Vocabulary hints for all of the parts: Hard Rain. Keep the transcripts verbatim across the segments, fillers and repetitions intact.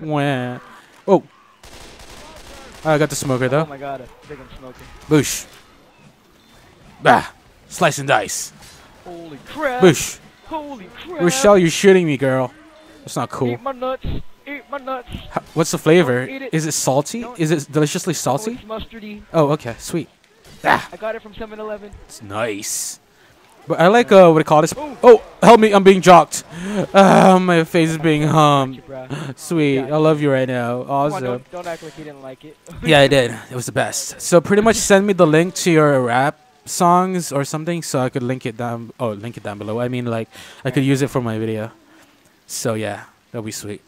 Wah. Oh. I got the smoker though. Oh my god, I think I'm smoking. Boosh. Bah. Slice and dice. Holy crap. Boosh. Holy crap. Rochelle, you're shooting me, girl. That's not cool. Eat my nuts. Eat my nuts. How, what's the flavor? It. Is it salty? Don't Is it deliciously salty? It's mustardy. Oh, okay. Sweet. Ah. I got it from seven eleven. It's nice. But I like, uh, what do you call this? Ooh. Oh, help me. I'm being jocked. Uh, my face is being hummed. Sweet. I love you right now. Awesome. On, don't, don't act like you didn't like it. Yeah, I did. It was the best. So pretty much send me the link to your rap songs or something so I could link it down. Oh, link it down below. I mean, like, I could use it for my video. So, yeah. That'll be sweet.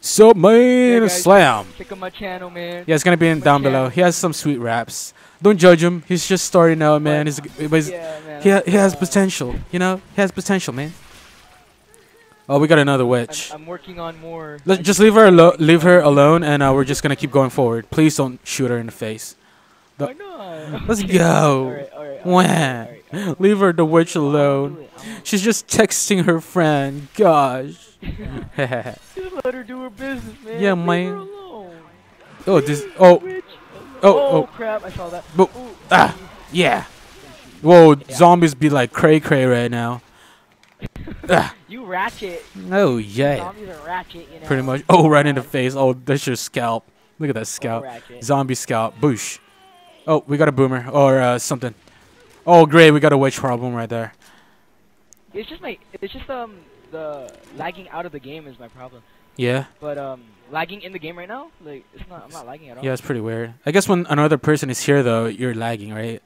So, man, yeah, guys, slam. Check out my channel, man. Yeah, it's going to be in down channel. below. He has some sweet raps. Don't judge him. He's just starting out, man. He's, he's, yeah, man. He, ha he has potential. You know? He has potential, man. Oh, we got another witch. I'm, I'm working on more. Let's just leave her, leave her alone, and uh, we're just going to keep going forward. Please don't shoot her in the face. The Why not? Let's go. All right, all right, all right, all right. Leave her, the witch, alone. She's just texting her friend. Gosh. Just let her do her business, man. Yeah, man. Oh, this. Oh. Oh, oh, crap, I saw that. But, ah, yeah. Whoa, yeah. Zombies be like cray-cray right now. Ah. You ratchet. Oh, yeah. Zombies are ratchet, you know. Pretty much. Oh, right in the face. Oh, that's your scalp. Look at that scalp. Oh, zombie scalp. Boosh. Oh, we got a boomer or uh, something. Oh, great. We got a witch problem right there. It's just my, it's just um the lagging out of the game is my problem. Yeah. But um, lagging in the game right now, like it's not. I'm not lagging at all. Yeah, it's pretty weird. I guess when another person is here though, you're lagging, right?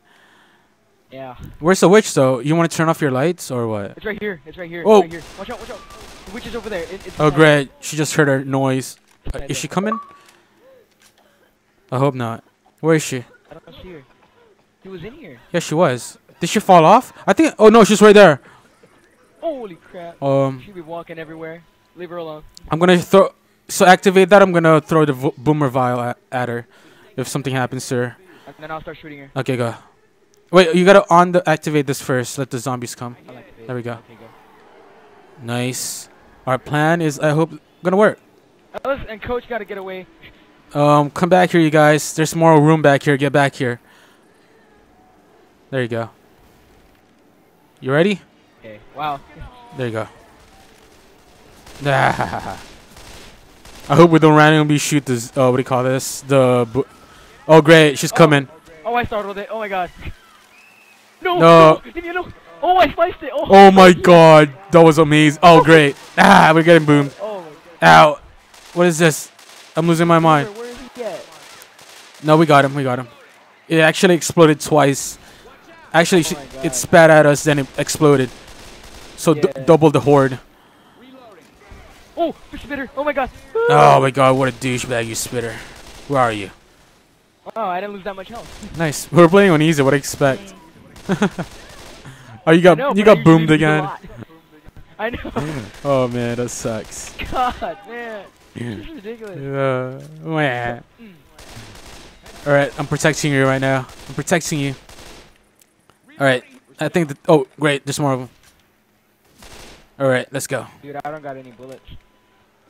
Yeah. Where's the witch though? You want to turn off your lights or what? It's right here. It's right here. Oh, right here. Watch out! Watch out! The witch is over there. It, it's oh great! She just heard her noise. Uh, is she coming? I hope not. Where is she? I don't see her. She was in here. Yeah, she was. Did she fall off? I think. Oh no, she's right there. Holy crap! Um. She be walking everywhere. Leave her alone. I'm gonna throw. So activate that. I'm gonna throw the v boomer vial at, at her, if something happens to her. And then I'll start shooting her. Okay, go. Wait, you gotta on the activate this first. Let the zombies come. There we go. Okay, go. Nice. Our plan is, I hope, gonna work. Ellis and Coach gotta get away. Um, come back here, you guys. There's more room back here. Get back here. There you go. You ready? Okay. Wow. There you go. I hope we don't randomly shoot this. Uh, what do you call this? The. Bu oh great, she's oh, coming. Oh, I startled it. Oh my god. No. No. no. Oh, I sliced it. Oh, oh my god, that was amazing. Oh great. Ah, we're getting boomed. Oh. Ow. What is this? I'm losing my mind. Where is he at? No, we got him. We got him. It actually exploded twice. Actually, oh it spat at us, then it exploded. So yeah. d double the horde. Oh, spitter! Oh my god! Oh my god! What a douchebag, you spitter! Where are you? Oh, I didn't lose that much health. Nice. We're playing on easy. What do you expect? Oh, you got know, you got boomed again. I know. Oh man, that sucks. God, man, this is ridiculous. Yeah. All right, I'm protecting you right now. I'm protecting you. All right, I think that. Oh, great! There's more of them. All right, let's go. Dude, I don't got any bullets.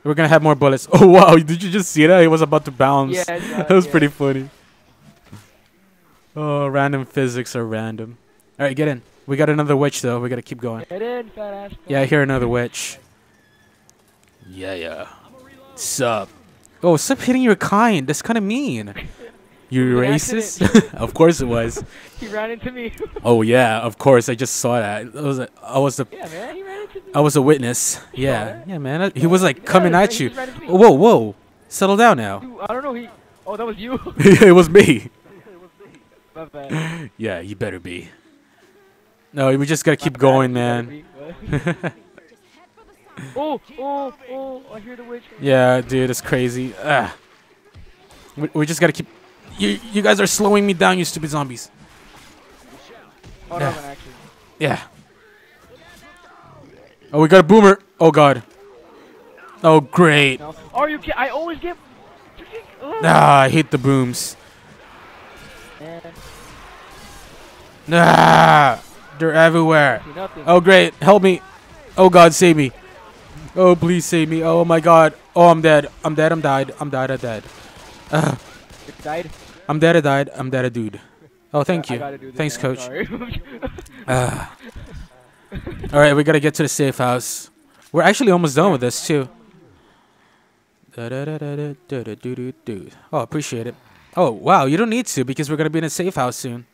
We're gonna have more bullets. Oh wow! Did you just see that? It was about to bounce. Yeah, that was yeah. pretty funny. Oh, random physics are random. All right, get in. We got another witch though. We gotta keep going. Get in, fat ass. Yeah, I hear another witch. Yeah, yeah. Sup? Oh, stop hitting your kind. That's kind of mean. You racist? Of course it was. He ran into me. Oh yeah, of course. I just saw that. I was, a, I was the. Yeah, man. He ran into me. I was a witness. Yeah, yeah, man. I, he was like yeah, coming at you. Whoa, whoa. Settle down now. Dude, I don't know. He. Oh, that was you. It was me. My bad. Yeah, you better be. No, we just gotta keep going, man. Oh, oh, oh! I hear the witch. Yeah, dude, it's crazy. Ah. We, we just gotta keep. You, you guys are slowing me down, you stupid zombies. Oh, yeah. No, yeah. Oh, we got a boomer. Oh, God. Oh, great. No. Oh, you I always get... Oh. Ah, I hate the booms. Yeah. Ah, they're everywhere. Oh, great. Help me. Oh, God, save me. Oh, please save me. Oh my god. Oh, I'm dead. I'm dead. I'm died. I'm died. I died. Uh, died? I'm dead. I died. I'm dead. I dude. Oh, thank you. Thanks, coach. uh. Alright, we gotta get to the safe house. We're actually almost done with this, too. Oh, appreciate it. Oh, wow. You don't need to because we're gonna be in a safe house soon.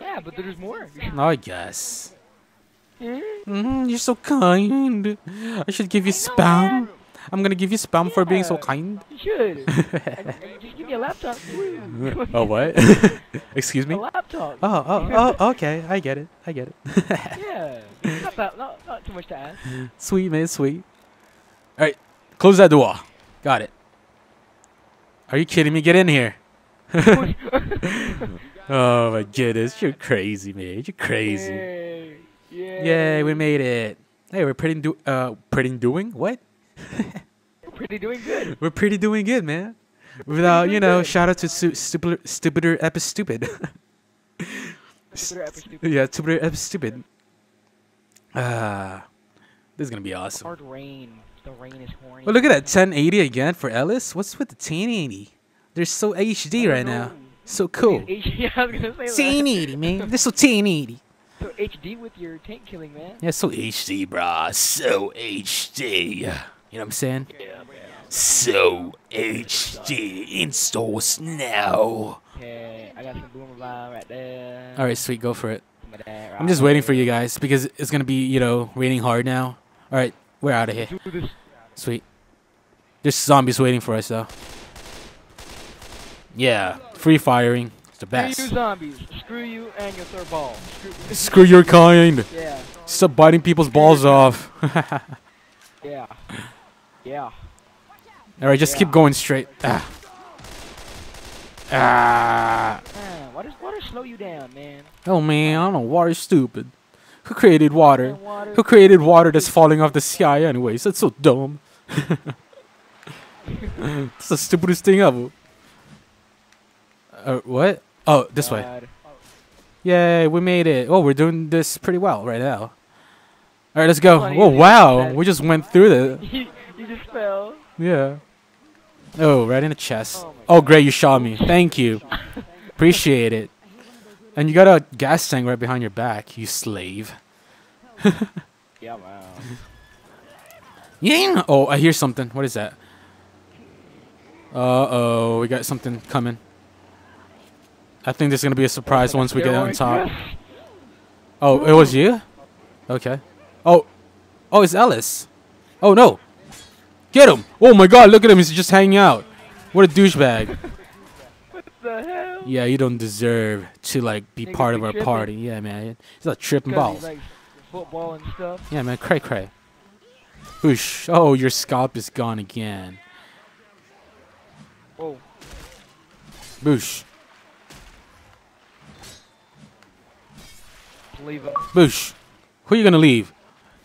Yeah, but there's more. I guess. Mm, you're so kind. I should give you spam. I'm gonna give you spam yeah, for being so kind. You should. Just give me a laptop. Oh, what? Excuse me? A laptop. Oh, oh, oh, okay. I get it. I get it. Yeah. Not, bad, not, not too much to ask. Sweet, man. Sweet. All right. Close that door. Got it. Are you kidding me? Get in here. Oh, my goodness. You're crazy, man. You're crazy. Yay. Yay, Yay we made it. Hey, we're pretty do uh, pretty doing what? We're pretty doing good. We're pretty doing good, man. Without, you know, good. Shout out to stu stupider, stupider epi stupid. Stupider epi stupid. Yeah, stupider epi stupid. Ah, uh, this is gonna be awesome. Hard rain. The rain is horny. Well, look at that ten eighty again for Ellis. What's with the ten eighty? They're so H D right know. now. So cool. Yeah, I was gonna say ten eighty, man. They're so ten eighty. So H D with your tank killing, man. Yeah, so H D, brah. So H D. You know what I'm saying? Yeah, so H D in stores now. Okay, I got some boomer bomb right there. Alright, sweet, go for it. I'm just waiting for you guys because it's gonna be, you know, raining hard now. Alright, we're out of here. Sweet. There's zombies waiting for us though. Yeah, free firing. It's the best. Screw you zombies. Screw you and your third ball. Screw, Screw your kind. Yeah. Stop biting people's balls off. Yeah. Yeah. Alright, just yeah. keep going straight. Ah. Ah. Man, why does water slow you down, man? Oh, man, I don't know. Water's stupid. Who created water? water? Who created water that's falling off the sky anyways? That's so dumb. That's the stupidest thing ever. Uh, what? Oh, this God. way. Yay, we made it. Oh, we're doing this pretty well right now. Alright, let's go. Oh, wow. We just went through this. You just fell. Yeah. Oh, right in the chest. Oh, great. You shot me. Thank you. Appreciate it. And you got a gas tank right behind your back, you slave. Yeah, wow. Yeah. Oh, I hear something. What is that? Uh-oh. We got something coming. I think there's going to be a surprise once we get on top. Oh, it was you? Okay. Oh. Oh, it's Ellis. Oh, no. Get him. Oh, my God. Look at him. He's just hanging out. What a douchebag. What the hell? Yeah, you don't deserve to, like, be part of our party. Yeah, man. It's like tripping balls. Football and stuff. Yeah, man. Cray, cray. Whoosh. Oh, your scalp is gone again. Whoa. Boosh. Leave Boosh, who are you gonna leave?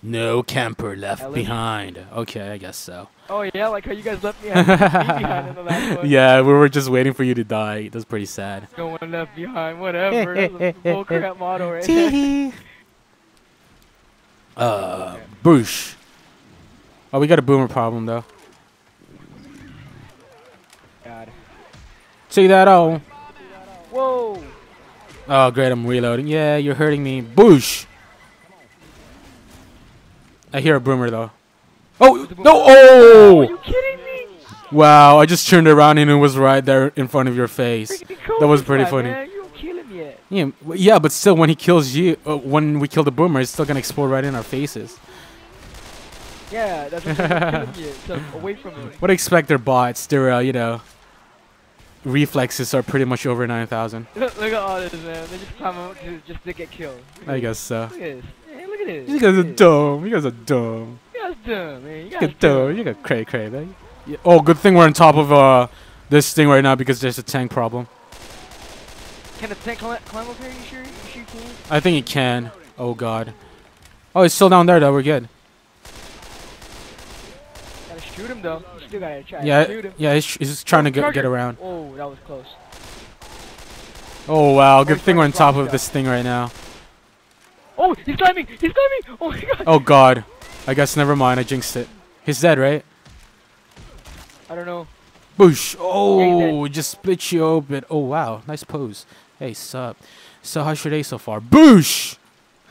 No camper left Ellis. behind. Okay, I guess so. Oh yeah, like how you guys left me behind in the last one. Yeah, we were just waiting for you to die. That's pretty sad. No one left behind. Whatever. That's a bullcrap motto right there. Uh, Boosh. Oh, we got a boomer problem though. God. Take that out. Whoa. Oh, great, I'm reloading. Yeah, you're hurting me. Boosh! I hear a boomer, though. Oh! No! Oh! Are you kidding me? Wow, I just turned around and it was right there in front of your face. That was pretty funny. You don't kill him yet. Yeah, yeah, but still, when he kills you, uh, when we kill the boomer, it's still gonna explode right in our faces. Yeah, that's what I'm killing you, so away from him. What do you expect? Their bots, they're, uh, you know... reflexes are pretty much over nine thousand. Look, look at all this, man. They just climb up to, just to get killed. I guess so. Look at this. Hey, look at this. You guys are dumb. You guys are dumb. You guys are dumb, man. You guys are dumb. You guys are cray cray, man. Yeah. Oh, good thing we're on top of uh this thing right now because there's a tank problem. Can the tank climb up here? You sure? You sure you can? I think it can. Oh, God. Oh, it's still down there, though. We're good. Gotta shoot him, though. Still gotta try yeah, to shoot him. Yeah, he's, he's just trying oh, to get, get around. Oh, that was close. Oh, wow. Good oh, thing we're on top of down. this thing right now. Oh, he's climbing! He's climbing! Oh, my God. Oh, God. I guess never mind. I jinxed it. He's dead, right? I don't know. Boosh. Oh, yeah, just split you open. Oh, wow. Nice pose. Hey, sup. So, how's your day so far? Boosh!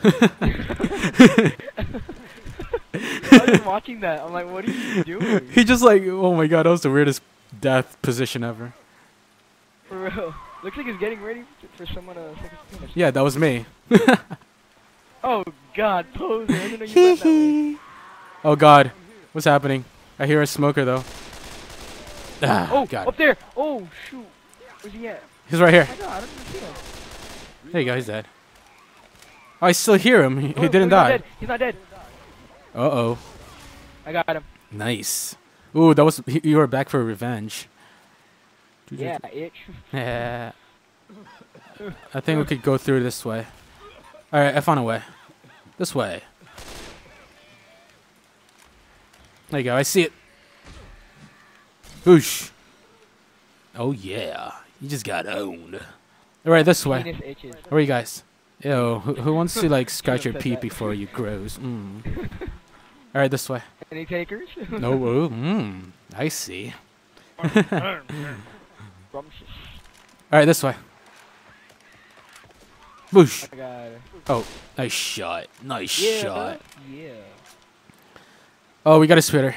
I was watching that. I'm like, what are you doing? He just like, oh my god, that was the weirdest death position ever. For real. Looks like he's getting ready for someone to take his finish. Yeah, that was me. Oh god, poser. I didn't know you went that way. Oh god. What's happening? I hear a smoker though. Ah, oh, god. Up there! Oh, shoot. Where's he at? He's right here. I know, I don't see him. There you go, he's dead. Oh, I still hear him. He, oh, he didn't oh, die. He's not dead. Uh oh. I got him. Nice. Ooh, that was. He, you were back for revenge. Yeah, itch. Yeah. I think we could go through this way. Alright, I found a way. This way. There you go, I see it. Boosh. Oh, yeah. You just got owned. Alright, this way. Where are you guys? Yo, who, who wants to, like, scratch your pee before you grows? Mm. Alright, this way. Any takers? No. Oh, mm, I see. Alright, this way. Boosh. Oh, nice shot. Nice yeah, shot. Yeah. Oh, we got a spitter.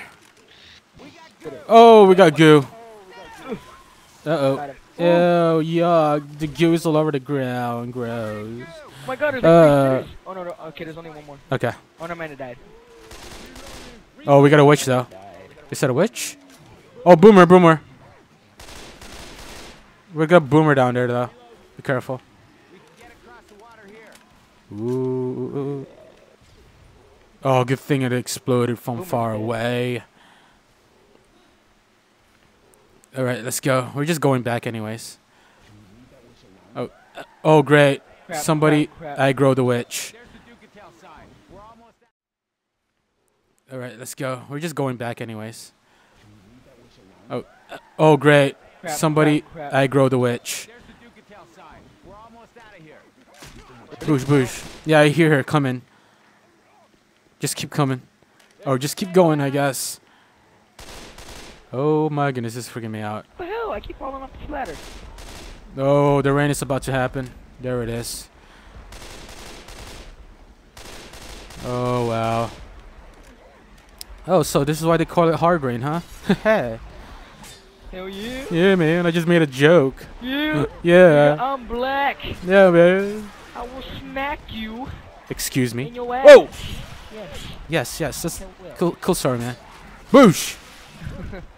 Oh, we got goo. Uh-oh. Oh, yeah. The goo is all over the ground. Gross. Oh my god, there's uh, three spitters. Oh, no, no. Okay, there's only one more. Okay. Oh, no, man, it died. Oh, we got a witch, though. Is that a witch? Oh, boomer, boomer. We got a boomer down there, though. Be careful. Ooh. Oh, good thing it exploded from far away. Alright, let's go. We're just going back anyways. Oh, oh great. Somebody aggro the witch. Alright, let's go. We're just going back anyways. Oh, oh great. Somebody aggro the witch. Boosh, boosh. Yeah, I hear her coming. Just keep coming. Or just keep going, I guess. Oh my goodness, this is freaking me out. What the hell? I keep falling off this ladder. Oh, the rain is about to happen. There it is. Oh, wow. Oh, so this is why they call it Hard Rain, huh? Hell yeah. Yeah, man. I just made a joke. Yeah. Yeah. Yeah, I'm black. Yeah, man. I will smack you. Excuse me. In your ass. Whoa! Yes. Yes, yes. That's cool, cool story, man. Boosh!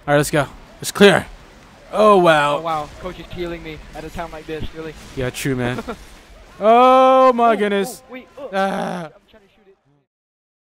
Alright, let's go. It's clear. Oh, wow. Oh, wow. Coach is healing me at a time like this, really. Yeah, true, man. Oh, my oh, goodness. Oh, wait, oh. Ah.